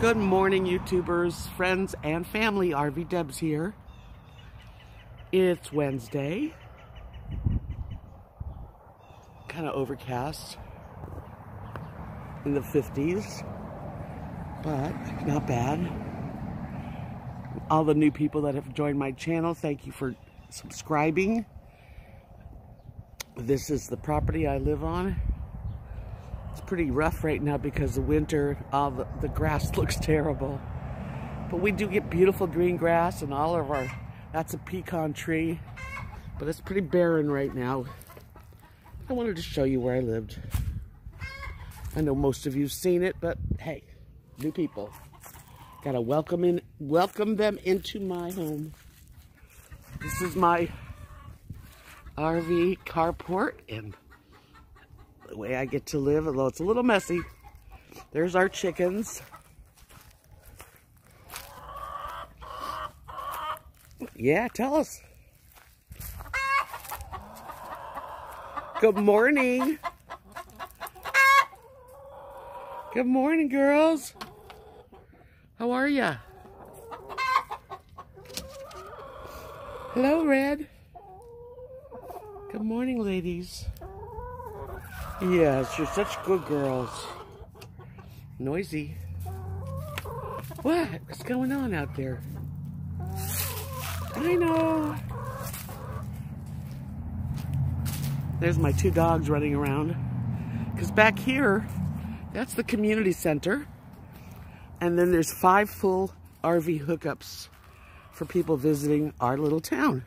Good morning, YouTubers, friends, and family. RV Debs here. It's Wednesday. Kind of overcast in the 50s, but not bad. All the new people that have joined my channel, thank you for subscribing. This is the property I live on. It's pretty rough right now because the winter, all the grass looks terrible. But we do get beautiful green grass and all of our, that's a pecan tree, but it's pretty barren right now. I wanted to show you where I lived. I know most of you've seen it, but hey, new people. Gotta welcome them into my home. This is my RV carport and the way I get to live, although it's a little messy. There's our chickens. Yeah, tell us. Good morning. Good morning, girls. How are ya? Hello, Red. Good morning, ladies. Yes, you're such good girls. Noisy. What? What's going on out there? I know. There's my two dogs running around. Because back here, that's the community center. And then there's 5 full RV hookups for people visiting our little town.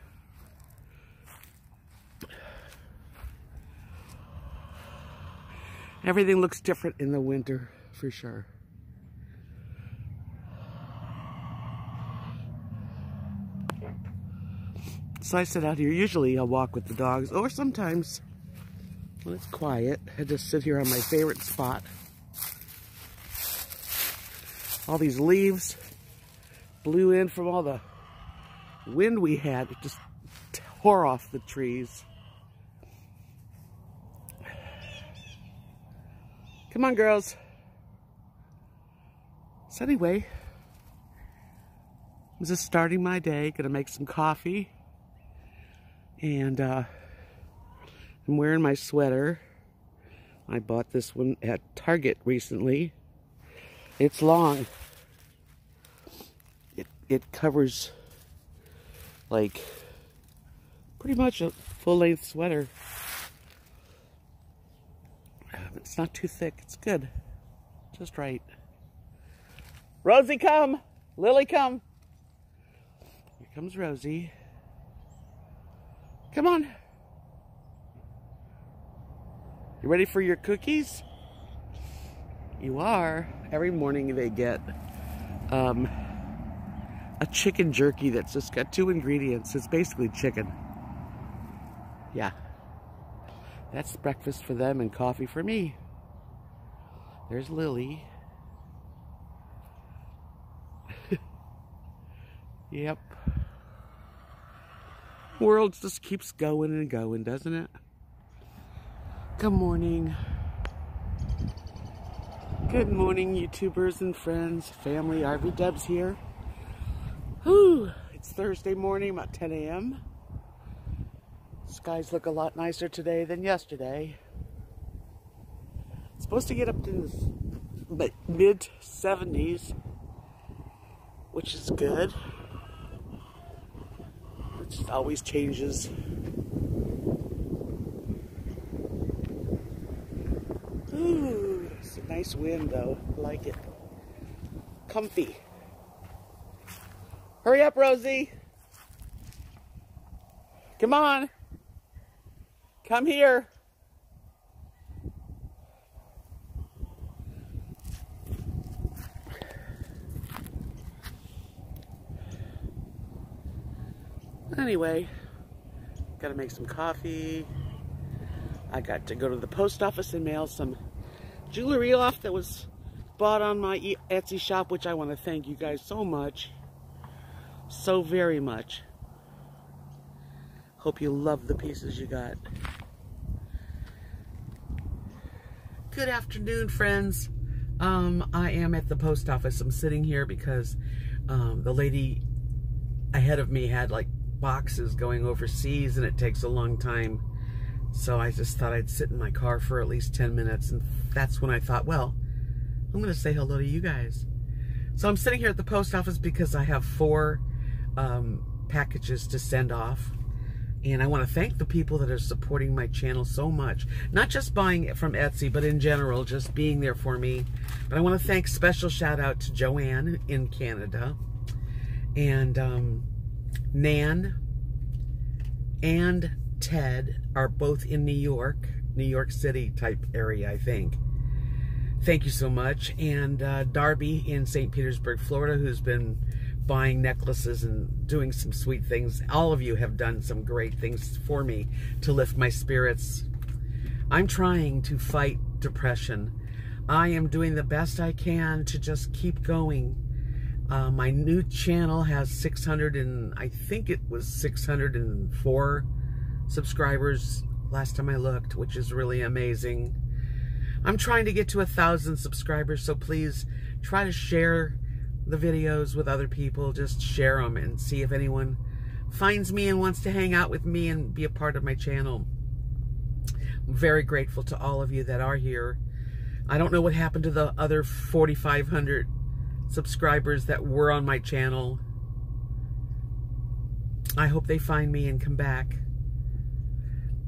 Everything looks different in the winter, for sure. So I sit out here. Usually I walk with the dogs, or sometimes when it's quiet, I just sit here on my favorite spot. All these leaves blew in from all the wind we had. It just tore off the trees. Come on, girls. So anyway, I'm just starting my day. Gonna make some coffee. And I'm wearing my sweater. I bought this one at Target recently. It's long. It covers like pretty much a full-length sweater. It's not too thick. It's good. Just right. Rosie, come. Lily, come. Here comes Rosie. Come on. You ready for your cookies? You are. Every morning they get a chicken jerky that's just got 2 ingredients. It's basically chicken. Yeah. That's breakfast for them and coffee for me. There's Lily. Yep. World just keeps going and going, doesn't it? Good morning. Good morning, YouTubers and friends, family. RV Debs here. Whew. It's Thursday morning, about 10 a.m. Skies look a lot nicer today than yesterday. It's supposed to get up to the mid 70s, which is good. It just always changes. Ooh, it's a nice wind though. I like it. Comfy. Hurry up, Rosie. Come on. Come here. Anyway, gotta make some coffee. I got to go to the post office and mail some jewelry off that was bought on my Etsy shop, which I want to thank you guys so much. So very much. Hope you love the pieces you got. Good afternoon, friends. I am at the post office. I'm sitting here because the lady ahead of me had like boxes going overseas and it takes a long time. So I just thought I'd sit in my car for at least 10 minutes. And that's when I thought, well, I'm going to say hello to you guys. So I'm sitting here at the post office because I have 4 packages to send off. And I want to thank the people that are supporting my channel so much. Not just buying it from Etsy, but in general, just being there for me. But I want to thank, special shout out to Joanne in Canada. And Nan and Ted are both in New York. New York City type area, I think. Thank you so much. And Darby in St. Petersburg, Florida, who's been buying necklaces and doing some sweet things. All of you have done some great things for me to lift my spirits. I'm trying to fight depression. I am doing the best I can to just keep going. My new channel has 600 and I think it was 604 subscribers last time I looked, which is really amazing. I'm trying to get to 1,000 subscribers, so please try to share the videos with other people. Just share them and see if anyone finds me and wants to hang out with me and be a part of my channel. I'm very grateful to all of you that are here. I don't know what happened to the other 4,500 subscribers that were on my channel. I hope they find me and come back.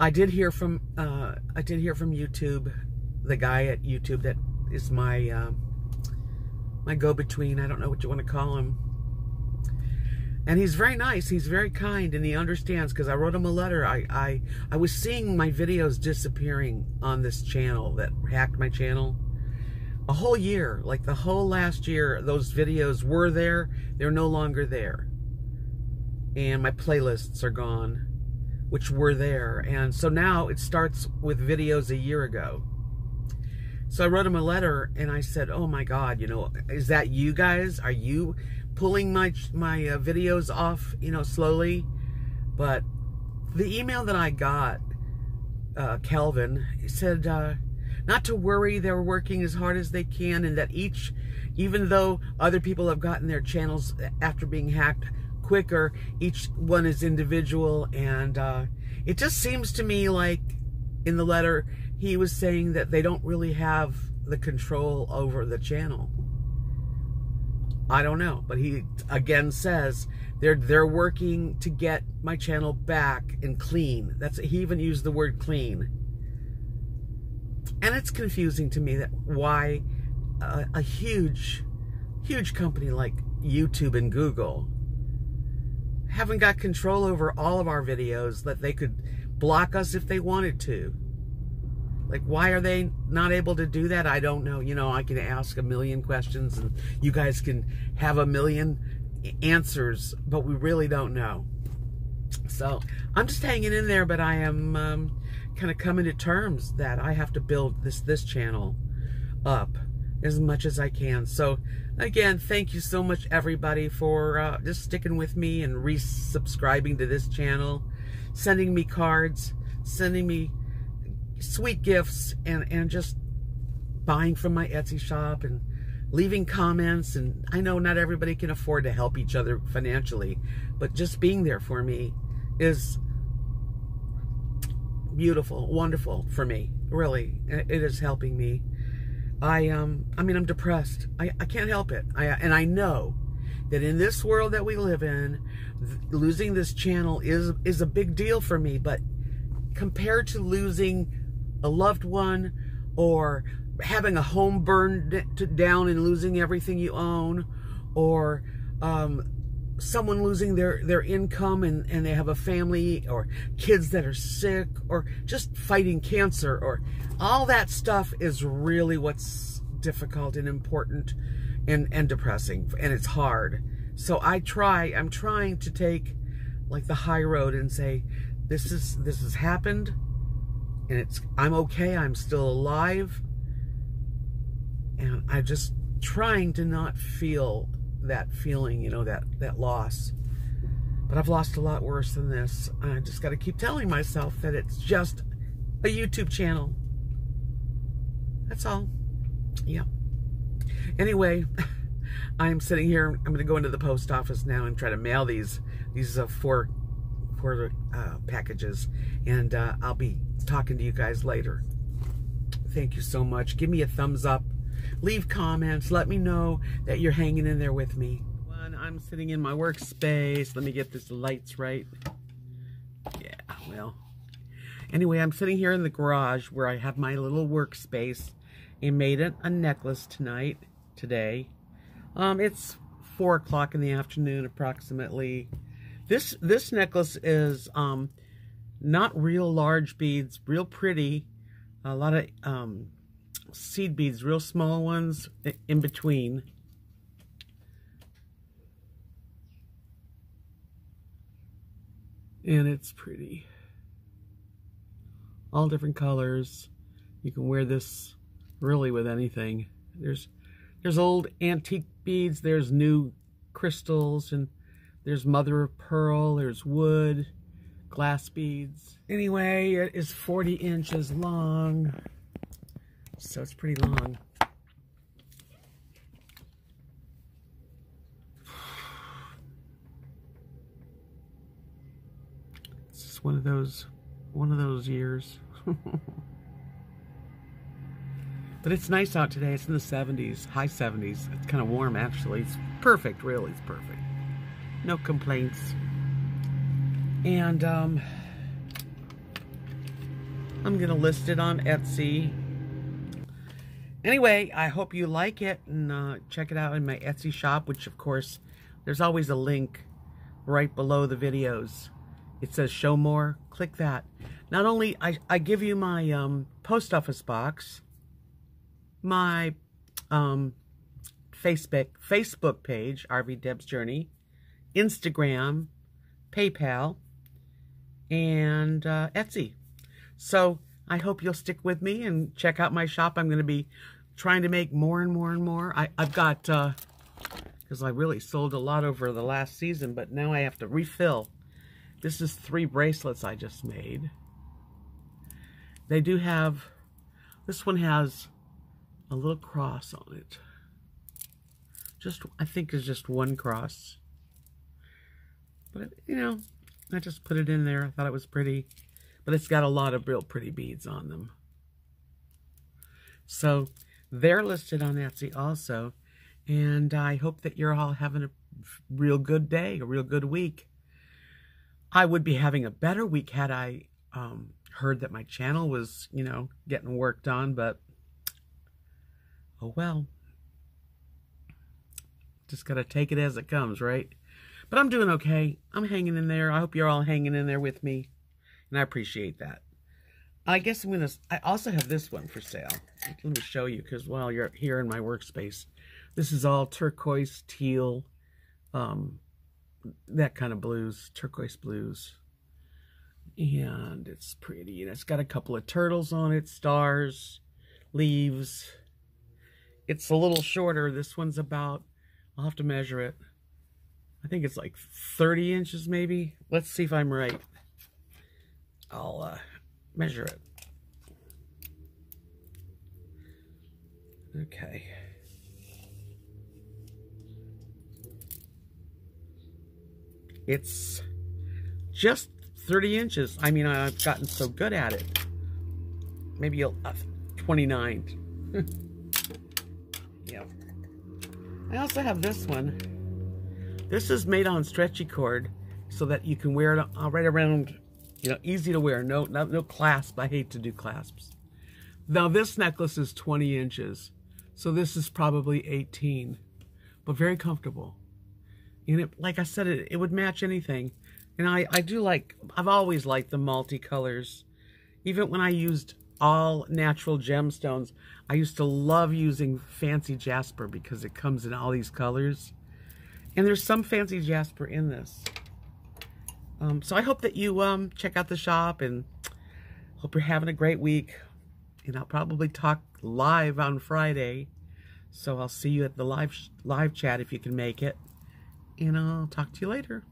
I did hear from YouTube, the guy at YouTube that is my my go-between, I don't know what you want to call him. And he's very nice, he's very kind, and he understands, because I wrote him a letter. I was seeing my videos disappearing on this channel that hacked my channel. A whole year, like the whole last year, those videos were there, they're no longer there. And my playlists are gone, which were there. And so now it starts with videos a year ago. So I wrote him a letter and I said, oh my God, you know, is that you guys? Are you pulling my videos off, you know, slowly? But the email that I got, Kelvin, he said, not to worry, they're working as hard as they can, and that even though other people have gotten their channels after being hacked quicker, each one is individual. And it just seems to me like in the letter, he was saying that they don't really have the control over the channel. I don't know, but he again says they're working to get my channel back and clean. That's, he even used the word clean. And it's confusing to me that why a huge company like YouTube and Google haven't got control over all of our videos, that they could block us if they wanted to. Like, why are they not able to do that? I don't know. You know, I can ask a million questions and you guys can have a million answers, but we really don't know. So I'm just hanging in there, but I am kind of coming to terms that I have to build this channel up as much as I can. So again, thank you so much, everybody, for just sticking with me and resubscribing to this channel, sending me cards, sending me sweet gifts, and just buying from my Etsy shop and leaving comments. And I know not everybody can afford to help each other financially, but just being there for me is beautiful, wonderful for me, really. It is helping me. I mean, I'm depressed. I can't help it. And I know that in this world that we live in, losing this channel is a big deal for me, but compared to losing a loved one or having a home burned down and losing everything you own, or someone losing their income and they have a family, or kids that are sick, or just fighting cancer, or all that stuff is really what's difficult and important and depressing, and it's hard. So I'm trying to take like the high road and say, this has happened, and I'm okay, I'm still alive, and I'm just trying to not feel that feeling, you know, that loss. But I've lost a lot worse than this. I just got to keep telling myself that it's just a YouTube channel. That's all. Yeah. Anyway, I'm sitting here. I'm going to go into the post office now and try to mail these four packages. And I'll be talking to you guys later. Thank you so much. Give me a thumbs up. Leave comments. Let me know that you're hanging in there with me. I'm sitting in my workspace. Let me get these lights right. Yeah, well. Anyway, I'm sitting here in the garage where I have my little workspace. I made it a necklace today. It's 4 o'clock in the afternoon approximately. This necklace is not real large beads, real pretty. A lot of seed beads, real small ones in between. And it's pretty. All different colors. You can wear this really with anything. There's old antique beads, there's new crystals, and there's mother of pearl, there's wood, glass beads. Anyway, it is 40 inches long. So it's pretty long. It's just one of those years. But it's nice out today. It's in the 70s, high 70s. It's kind of warm, actually. It's perfect, really. It's perfect. No complaints. And I'm going to list it on Etsy. Anyway, I hope you like it. And check it out in my Etsy shop, which, of course, there's always a link right below the videos. It says show more. Click that. Not only I give you my post office box, my Facebook page, RV Debs Journey, Instagram, PayPal, and Etsy. So I hope you'll stick with me and check out my shop. I'm going to be trying to make more and more and more. I've got, because I really sold a lot over the last season, but now I have to refill. This is 3 bracelets I just made. They do have, this one has a little cross on it. I think there's just one cross. But, you know, I just put it in there. I thought it was pretty. But it's got a lot of real pretty beads on them. So, they're listed on Etsy also. And I hope that you're all having a real good day, a real good week. I would be having a better week had I heard that my channel was, you know, getting worked on, but oh well, just gotta take it as it comes, right? But I'm doing okay. I'm hanging in there. I hope you're all hanging in there with me, and I appreciate that. I guess I also have this one for sale. Let me show you, because while you're here in my workspace, this is all turquoise, teal, that kind of blues, turquoise blues, and it's pretty. And it's got a couple of turtles on it, stars, leaves. It's a little shorter. This one's about, I'll have to measure it. I think it's like 30 inches maybe. Let's see if I'm right. I'll measure it. Okay. It's just 30 inches. I mean, I've gotten so good at it. Maybe 29. I also have this one. This is made on stretchy cord so that you can wear it right around, you know, easy to wear. No clasp. I hate to do clasps. Now this necklace is 20 inches. So this is probably 18, but very comfortable. And it, like I said, it would match anything. And I've always liked the multicolors. Even when I used all natural gemstones, I used to love using Fancy Jasper because it comes in all these colors. And there's some Fancy Jasper in this. So I hope that you check out the shop, and hope you're having a great week. And I'll probably talk live on Friday. So I'll see you at the live chat if you can make it. And I'll talk to you later.